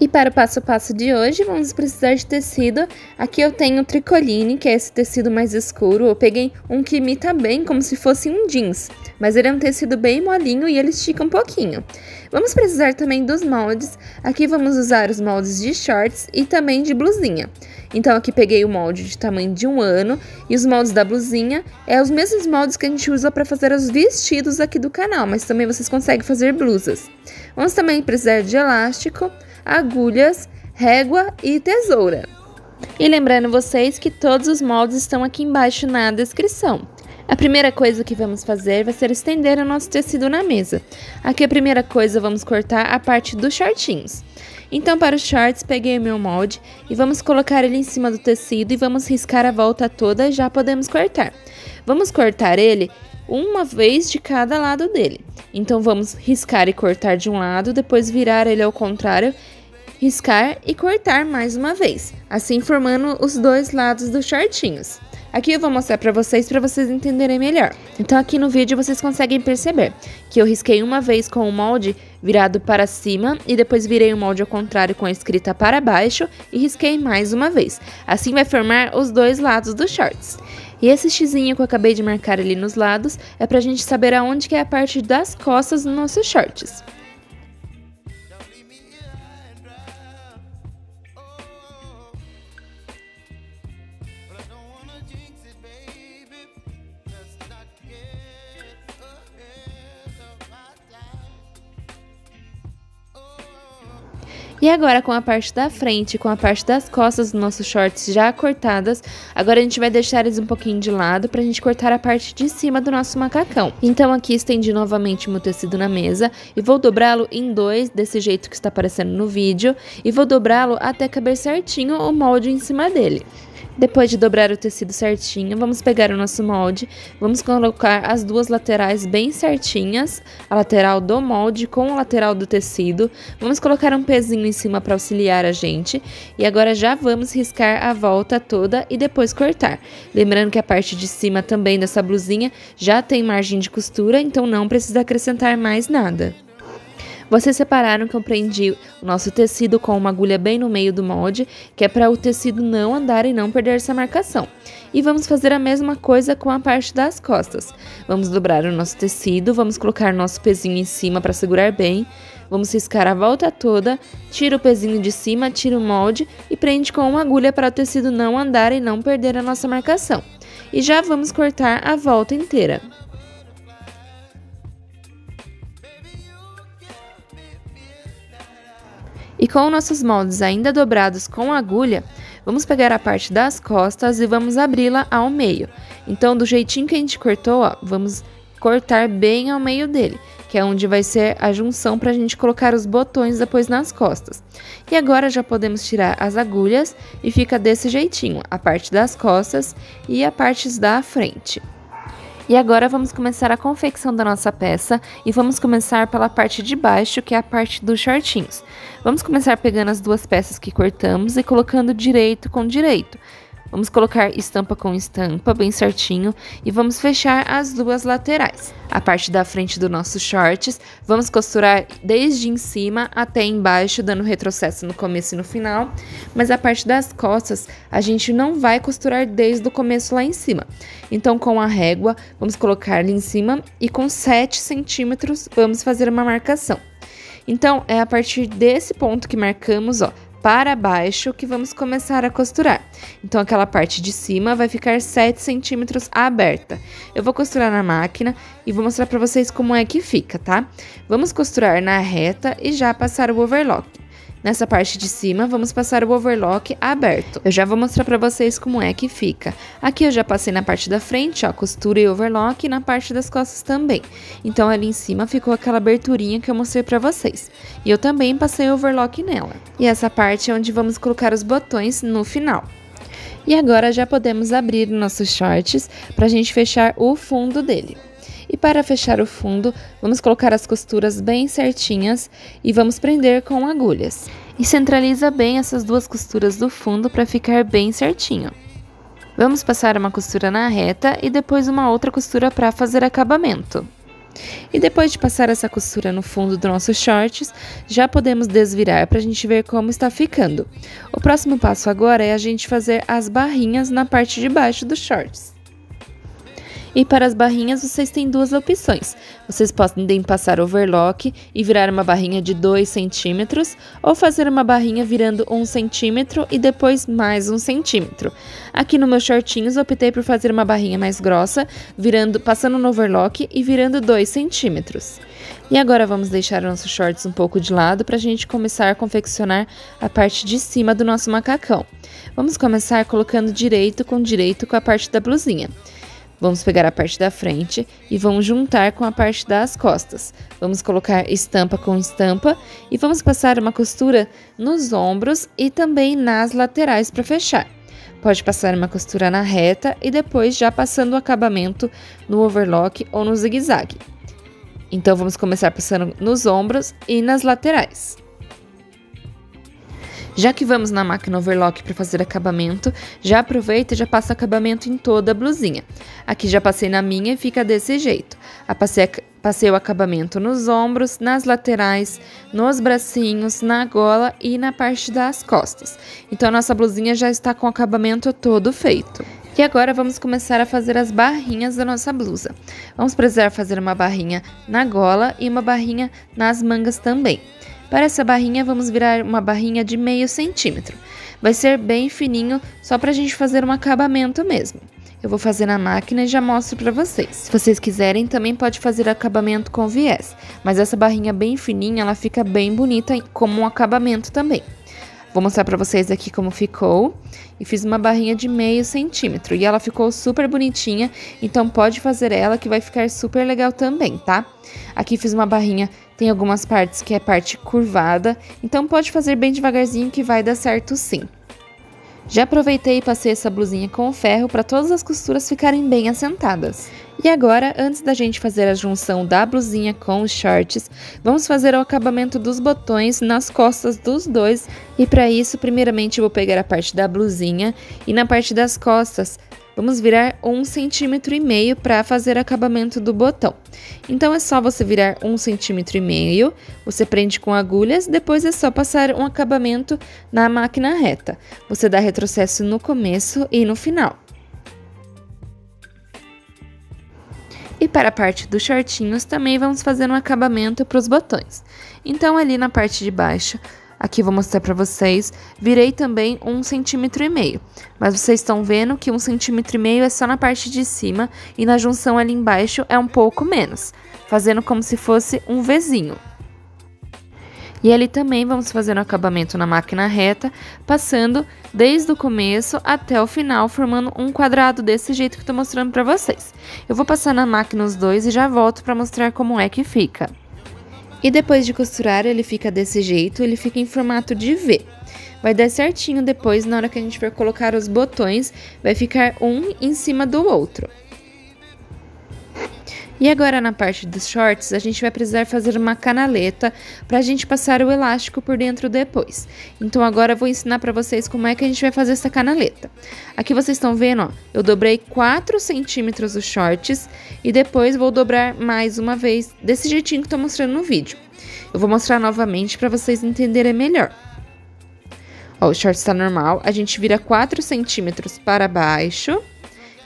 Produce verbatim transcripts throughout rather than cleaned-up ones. E para o passo a passo de hoje, vamos precisar de tecido. Aqui eu tenho tricoline, que é esse tecido mais escuro. Eu peguei um que imita bem, como se fosse um jeans, mas ele é um tecido bem molinho e ele estica um pouquinho. Vamos precisar também dos moldes. Aqui vamos usar os moldes de shorts e também de blusinha. Então aqui peguei o molde de tamanho de um ano e os moldes da blusinha é os mesmos moldes que a gente usa para fazer os vestidos aqui do canal, mas também vocês conseguem fazer blusas. Vamos também precisar de elástico, agulhas, régua e tesoura. E lembrando vocês que todos os moldes estão aqui embaixo na descrição. A primeira coisa que vamos fazer vai ser estender o nosso tecido na mesa. Aqui a primeira coisa, vamos cortar a parte dos shortinhos. Então para os shorts peguei o meu molde e vamos colocar ele em cima do tecido e vamos riscar a volta toda e já podemos cortar. Vamos cortar ele uma vez de cada lado dele. Então vamos riscar e cortar de um lado, depois virar ele ao contrário, riscar e cortar mais uma vez, assim formando os dois lados dos shortinhos. Aqui eu vou mostrar pra vocês, pra vocês entenderem melhor. Então aqui no vídeo vocês conseguem perceber que eu risquei uma vez com o molde virado para cima e depois virei o molde ao contrário com a escrita para baixo e risquei mais uma vez. Assim vai formar os dois lados dos shorts. E esse xizinho que eu acabei de marcar ali nos lados é pra gente saber aonde que é a parte das costas dos nossos shorts. E agora com a parte da frente, com a parte das costas dos nossos shorts já cortadas, agora a gente vai deixar eles um pouquinho de lado pra gente cortar a parte de cima do nosso macacão. Então aqui estendi novamente o meu tecido na mesa e vou dobrá-lo em dois, desse jeito que está aparecendo no vídeo, e vou dobrá-lo até caber certinho o molde em cima dele. Depois de dobrar o tecido certinho, vamos pegar o nosso molde, vamos colocar as duas laterais bem certinhas, a lateral do molde com a lateral do tecido, vamos colocar um pezinho em cima para auxiliar a gente, e agora já vamos riscar a volta toda e depois cortar. Lembrando que a parte de cima também dessa blusinha já tem margem de costura, então não precisa acrescentar mais nada. Vocês separaram que eu prendi o nosso tecido com uma agulha bem no meio do molde, que é para o tecido não andar e não perder essa marcação. E vamos fazer a mesma coisa com a parte das costas. Vamos dobrar o nosso tecido, vamos colocar nosso pezinho em cima para segurar bem, vamos riscar a volta toda, tira o pezinho de cima, tira o molde e prende com uma agulha para o tecido não andar e não perder a nossa marcação. E já vamos cortar a volta inteira. E com nossos moldes ainda dobrados com a agulha, vamos pegar a parte das costas e vamos abri-la ao meio. Então, do jeitinho que a gente cortou, ó, vamos cortar bem ao meio dele, que é onde vai ser a junção para a gente colocar os botões depois nas costas. E agora já podemos tirar as agulhas e fica desse jeitinho, a parte das costas e a parte da frente. E agora vamos começar a confecção da nossa peça e vamos começar pela parte de baixo, que é a parte dos shortinhos. Vamos começar pegando as duas peças que cortamos e colocando direito com direito. Vamos colocar estampa com estampa, bem certinho, e vamos fechar as duas laterais. A parte da frente do nosso shorts, vamos costurar desde em cima até embaixo, dando retrocesso no começo e no final. Mas a parte das costas, a gente não vai costurar desde o começo lá em cima. Então, com a régua, vamos colocar ali em cima e com sete centímetros vamos fazer uma marcação. Então, é a partir desse ponto que marcamos, ó, para baixo que vamos começar a costurar. Então aquela parte de cima vai ficar sete centímetros aberta. Eu vou costurar na máquina e vou mostrar para vocês como é que fica, tá? Vamos costurar na reta e já passar o overlock. Nessa parte de cima vamos passar o overlock aberto. Eu já vou mostrar para vocês como é que fica. Aqui eu já passei na parte da frente, ó, costura e overlock, e na parte das costas também. Então ali em cima ficou aquela aberturinha que eu mostrei para vocês. E eu também passei o overlock nela. E essa parte é onde vamos colocar os botões no final. E agora já podemos abrir nossos shorts para a gente fechar o fundo dele. E para fechar o fundo, vamos colocar as costuras bem certinhas e vamos prender com agulhas. E centraliza bem essas duas costuras do fundo para ficar bem certinho. Vamos passar uma costura na reta e depois uma outra costura para fazer acabamento. E depois de passar essa costura no fundo do nosso shorts, já podemos desvirar para a gente ver como está ficando. O próximo passo agora é a gente fazer as barrinhas na parte de baixo dos shorts. E para as barrinhas, vocês têm duas opções. Vocês podem passar overlock e virar uma barrinha de dois centímetros, ou fazer uma barrinha virando um centímetro e depois mais um centímetro. Aqui no meu shortinhos, eu optei por fazer uma barrinha mais grossa, virando, passando no overlock e virando dois centímetros. E agora vamos deixar o nosso shorts um pouco de lado para a gente começar a confeccionar a parte de cima do nosso macacão. Vamos começar colocando direito com direito com a parte da blusinha. Vamos pegar a parte da frente e vamos juntar com a parte das costas. Vamos colocar estampa com estampa e vamos passar uma costura nos ombros e também nas laterais para fechar. Pode passar uma costura na reta e depois já passando o acabamento no overlock ou no zigue-zague. Então vamos começar passando nos ombros e nas laterais. Já que vamos na máquina overlock para fazer acabamento, já aproveita e já passa acabamento em toda a blusinha. Aqui já passei na minha e fica desse jeito. Passei, passei o acabamento nos ombros, nas laterais, nos bracinhos, na gola e na parte das costas. Então a nossa blusinha já está com o acabamento todo feito. E agora vamos começar a fazer as barrinhas da nossa blusa. Vamos precisar fazer uma barrinha na gola e uma barrinha nas mangas também. Para essa barrinha, vamos virar uma barrinha de meio centímetro. Vai ser bem fininho, só para a gente fazer um acabamento mesmo. Eu vou fazer na máquina e já mostro para vocês. Se vocês quiserem, também pode fazer acabamento com viés. Mas essa barrinha bem fininha, ela fica bem bonita como um acabamento também. Vou mostrar para vocês aqui como ficou. E fiz uma barrinha de meio centímetro. E ela ficou super bonitinha, então pode fazer ela que vai ficar super legal também, tá? Aqui fiz uma barrinha... Tem algumas partes que é parte curvada, então pode fazer bem devagarzinho que vai dar certo sim. Já aproveitei e passei essa blusinha com ferro para todas as costuras ficarem bem assentadas. E agora, antes da gente fazer a junção da blusinha com os shorts, vamos fazer o acabamento dos botões nas costas dos dois. E para isso, primeiramente eu vou pegar a parte da blusinha e na parte das costas, vamos virar um centímetro e meio para fazer acabamento do botão. Então é só você virar um centímetro e meio, você prende com agulhas, depois é só passar um acabamento na máquina reta. Você dá retrocesso no começo e no final. E para a parte dos shortinhos também vamos fazer um acabamento para os botões. Então ali na parte de baixo... Aqui vou mostrar para vocês, virei também um centímetro e meio, mas vocês estão vendo que um centímetro e meio é só na parte de cima e na junção ali embaixo é um pouco menos, fazendo como se fosse um Vzinho. E ali também vamos fazer o acabamento na máquina reta, passando desde o começo até o final, formando um quadrado desse jeito que estou mostrando para vocês. Eu vou passar na máquina os dois e já volto para mostrar como é que fica. E depois de costurar, ele fica desse jeito, ele fica em formato de V. Vai dar certinho depois, na hora que a gente for colocar os botões, vai ficar um em cima do outro. E agora na parte dos shorts, a gente vai precisar fazer uma canaleta para a gente passar o elástico por dentro depois. Então agora eu vou ensinar para vocês como é que a gente vai fazer essa canaleta. Aqui vocês estão vendo, ó, eu dobrei quatro centímetros os shorts e depois vou dobrar mais uma vez desse jeitinho que estou mostrando no vídeo. Eu vou mostrar novamente para vocês entenderem melhor. Ó, o shorts está normal, a gente vira quatro centímetros para baixo.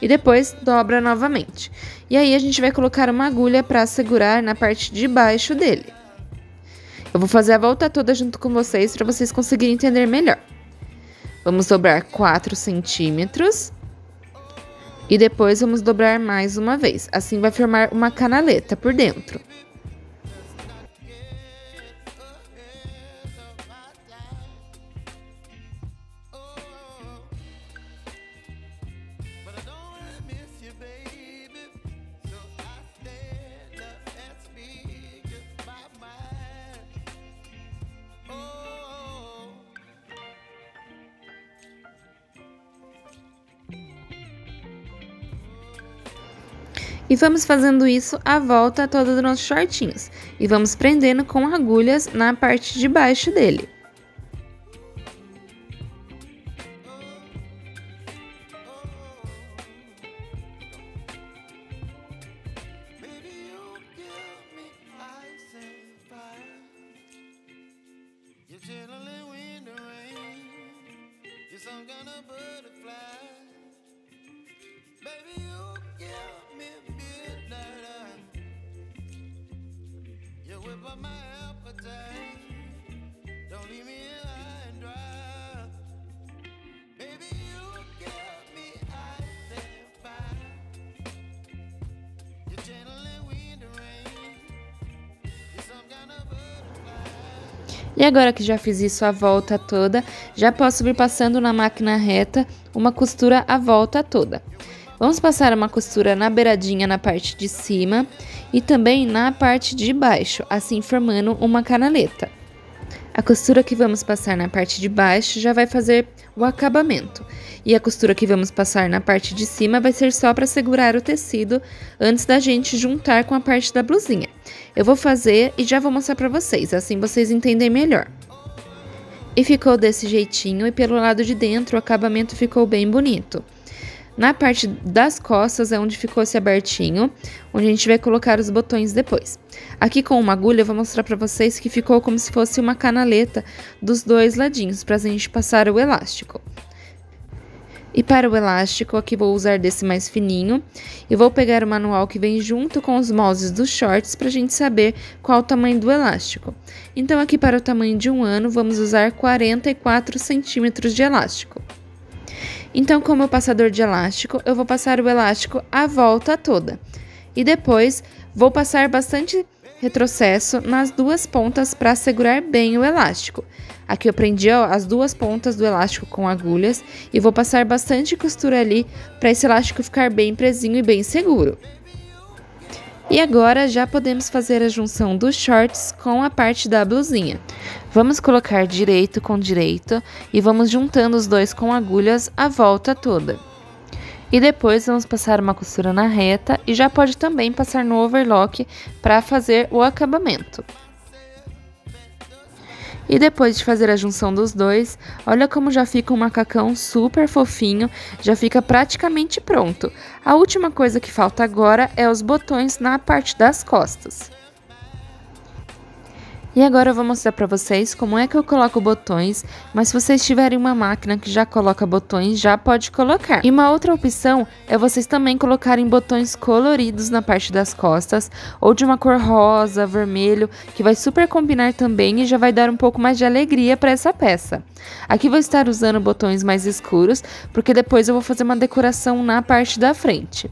E depois dobra novamente. E aí a gente vai colocar uma agulha para segurar na parte de baixo dele. Eu vou fazer a volta toda junto com vocês para vocês conseguirem entender melhor. Vamos dobrar quatro centímetros. E depois vamos dobrar mais uma vez. Assim vai formar uma canaleta por dentro. E vamos fazendo isso a volta toda dos nossos shortinhos. E vamos prendendo com agulhas na parte de baixo dele. some kind of butterfly. Baby, you give me midnight eye. You whip up my appetite. Don't leave me in high and dry. Baby, you give me ice and fire. You're channeling wind and rain. You're some kind of butterfly. E agora que já fiz isso a volta toda, já posso vir passando na máquina reta uma costura a volta toda. Vamos passar uma costura na beiradinha na parte de cima e também na parte de baixo, assim formando uma canaleta. A costura que vamos passar na parte de baixo já vai fazer o acabamento. E a costura que vamos passar na parte de cima vai ser só para segurar o tecido antes da gente juntar com a parte da blusinha. Eu vou fazer e já vou mostrar para vocês, assim vocês entendem melhor. E ficou desse jeitinho e pelo lado de dentro o acabamento ficou bem bonito. Na parte das costas é onde ficou esse abertinho, onde a gente vai colocar os botões depois. Aqui com uma agulha eu vou mostrar pra vocês que ficou como se fosse uma canaleta dos dois ladinhos, pra gente passar o elástico. E para o elástico, aqui vou usar desse mais fininho, e vou pegar o manual que vem junto com os moldes dos shorts pra gente saber qual o tamanho do elástico. Então aqui para o tamanho de um ano, vamos usar quarenta e quatro centímetros de elástico. Então, com o meu passador de elástico, eu vou passar o elástico a volta toda. E depois, vou passar bastante retrocesso nas duas pontas para segurar bem o elástico. Aqui eu prendi ó, as duas pontas do elástico com agulhas e vou passar bastante costura ali para esse elástico ficar bem presinho e bem seguro. E agora, já podemos fazer a junção dos shorts com a parte da blusinha. Vamos colocar direito com direito e vamos juntando os dois com agulhas a volta toda. E depois, vamos passar uma costura na reta e já pode também passar no overlock para fazer o acabamento. E depois de fazer a junção dos dois, olha como já fica um macacão super fofinho, já fica praticamente pronto. A última coisa que falta agora é os botões na parte das costas. E agora eu vou mostrar pra vocês como é que eu coloco botões, mas se vocês tiverem uma máquina que já coloca botões, já pode colocar. E uma outra opção é vocês também colocarem botões coloridos na parte das costas, ou de uma cor rosa, vermelho, que vai super combinar também e já vai dar um pouco mais de alegria pra essa peça. Aqui vou estar usando botões mais escuros, porque depois eu vou fazer uma decoração na parte da frente.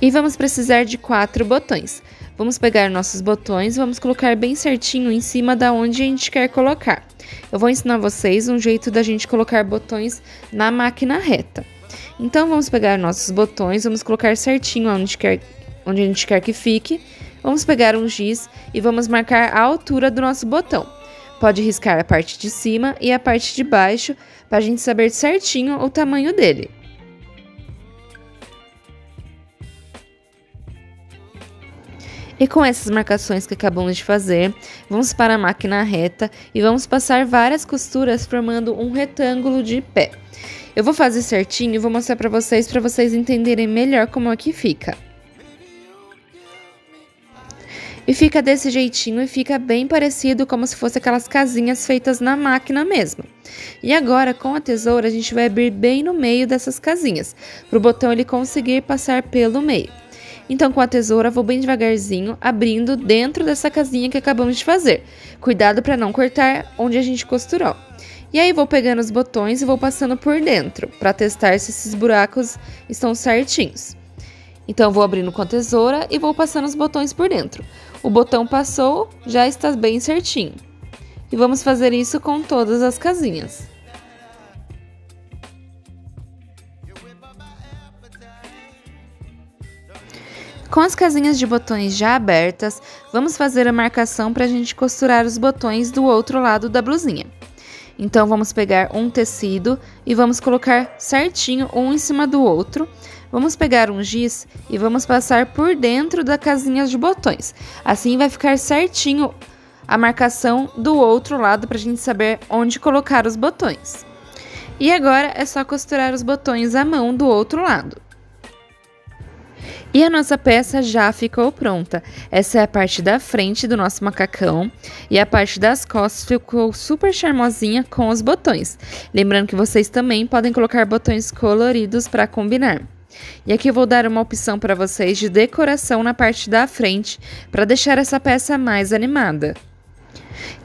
E vamos precisar de quatro botões. Vamos pegar nossos botões, vamos colocar bem certinho em cima da onde a gente quer colocar. Eu vou ensinar vocês um jeito da gente colocar botões na máquina reta. Então, vamos pegar nossos botões, vamos colocar certinho onde, quer, onde a gente quer que fique. Vamos pegar um giz e vamos marcar a altura do nosso botão. Pode riscar a parte de cima e a parte de baixo, para a gente saber certinho o tamanho dele. E com essas marcações que acabamos de fazer, vamos para a máquina reta e vamos passar várias costuras formando um retângulo de pé. Eu vou fazer certinho e vou mostrar para vocês, para vocês entenderem melhor como é que fica. E fica desse jeitinho e fica bem parecido como se fosse aquelas casinhas feitas na máquina mesmo. E agora, com a tesoura, a gente vai abrir bem no meio dessas casinhas, para o botão ele conseguir passar pelo meio. Então, com a tesoura, vou bem devagarzinho abrindo dentro dessa casinha que acabamos de fazer. Cuidado para não cortar onde a gente costurou. E aí, vou pegando os botões e vou passando por dentro, para testar se esses buracos estão certinhos. Então, vou abrindo com a tesoura e vou passando os botões por dentro. O botão passou, já está bem certinho. E vamos fazer isso com todas as casinhas. Com as casinhas de botões já abertas, vamos fazer a marcação para a gente costurar os botões do outro lado da blusinha. Então, vamos pegar um tecido e vamos colocar certinho um em cima do outro. Vamos pegar um giz e vamos passar por dentro da casinha de botões. Assim, vai ficar certinho a marcação do outro lado para a gente saber onde colocar os botões. E agora, é só costurar os botões à mão do outro lado. E a nossa peça já ficou pronta. Essa é a parte da frente do nosso macacão e a parte das costas ficou super charmosinha com os botões. Lembrando que vocês também podem colocar botões coloridos para combinar. E aqui eu vou dar uma opção para vocês de decoração na parte da frente para deixar essa peça mais animada.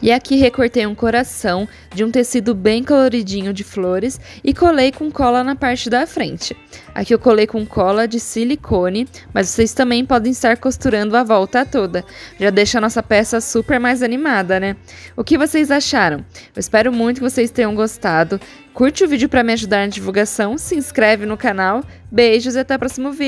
E aqui recortei um coração de um tecido bem coloridinho de flores e colei com cola na parte da frente. Aqui eu colei com cola de silicone, mas vocês também podem estar costurando a volta toda. Já deixa a nossa peça super mais animada, né? O que vocês acharam? Eu espero muito que vocês tenham gostado. Curte o vídeo para me ajudar na divulgação, se inscreve no canal. Beijos e até o próximo vídeo.